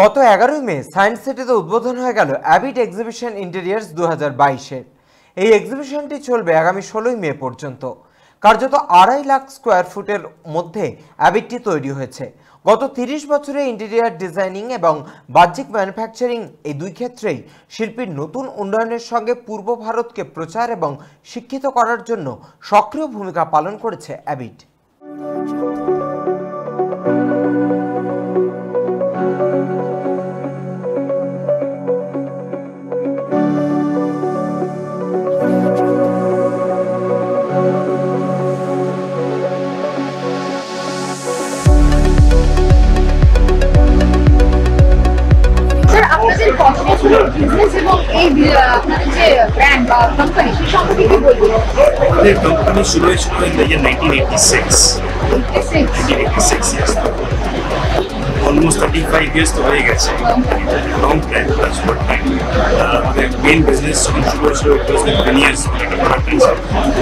গত ১১ মে সায়েন্স সিটিতে উদ্বোধন হয়ে গেল অ্যাবিড এক্সিবিশন ইন্টেরিয়ার্স 2022 এর। এই এক্সিবিশনটি চলবে আগামী ১৬ মে পর্যন্ত। কার্যত ২.৫ লাখ স্কোয়ার ফুটের মধ্যে অ্যাবিডটি তৈরি হয়েছে। গত ৩০ বছরে ইন্টেরিয়ার ডিজাইনিং এবং বাহ্যিক ম্যানুফ্যাকচারিং এই দুই ক্ষেত্রেই শিল্পীর নতুন উন্নয়নের সঙ্গে পূর্ব ভারতকে প্রচার এবং শিক্ষিত করার জন্য সক্রিয় ভূমিকা পালন করেছে Abid. The company started in the year 1986. 1986, yes. Almost 35 years to be exact. Long time, that's what time. The main business on Sugar it was like 10 years at a production,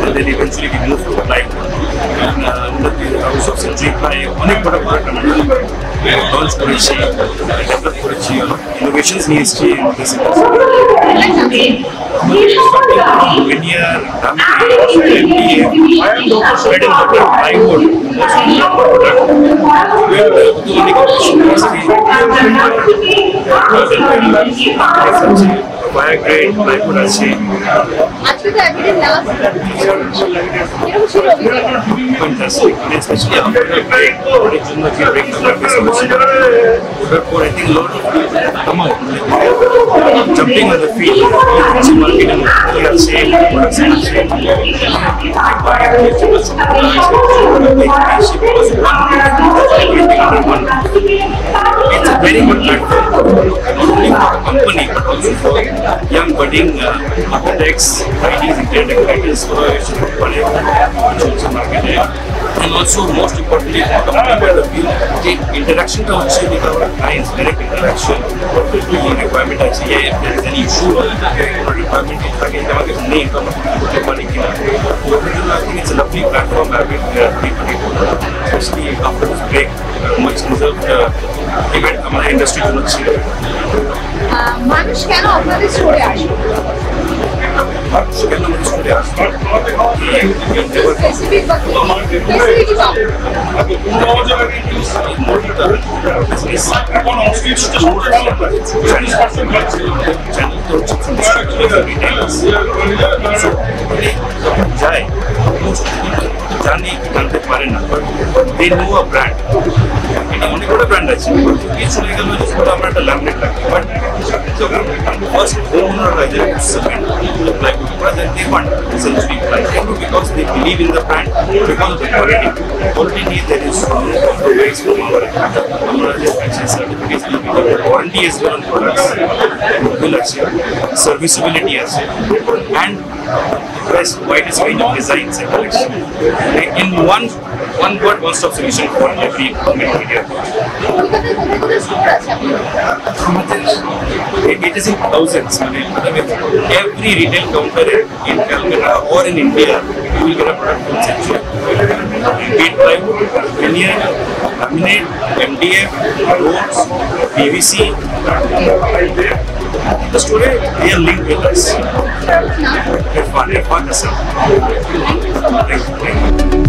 but then eventually we moved to ply. And I was of century ply. Only product we have launched Kurachi, developed Kurachi, innovations needs to in this industry. Fantastic. Especially after the break, I think a lot of people come out jumping on the field. It's a very good platform, not only for the company but also for young budding architects, IDs, interior decorators, and also most importantly for the company where the interaction comes with our clients, direct interaction, the requirement is here, if there is any issue or requirement, I think it's a lovely platform having people, especially after this break, much deserved event in our industry to much. Manush, can I offer this today? Manush, can I offer this today? Specific, but but they know a brand. It only got a brand actually. It's legal when it's put up at a laminate like that. But so the first homeowner either is to apply to the brand that they want essentially apply because they believe in the brand because of the quality. Already there is compromise from our manufacturing certificates, warranty as well on products, goodwill as well, serviceability as well, and best widest range of designs and collection. In one word, one stop solution for every material. It is in thousands. Every retail counter in Kolkata or in India, you will get a product from Central. Be it plywood, veneer, laminate, MDF, ropes, PVC. The story, they are linked with us. They're fun, they're fun.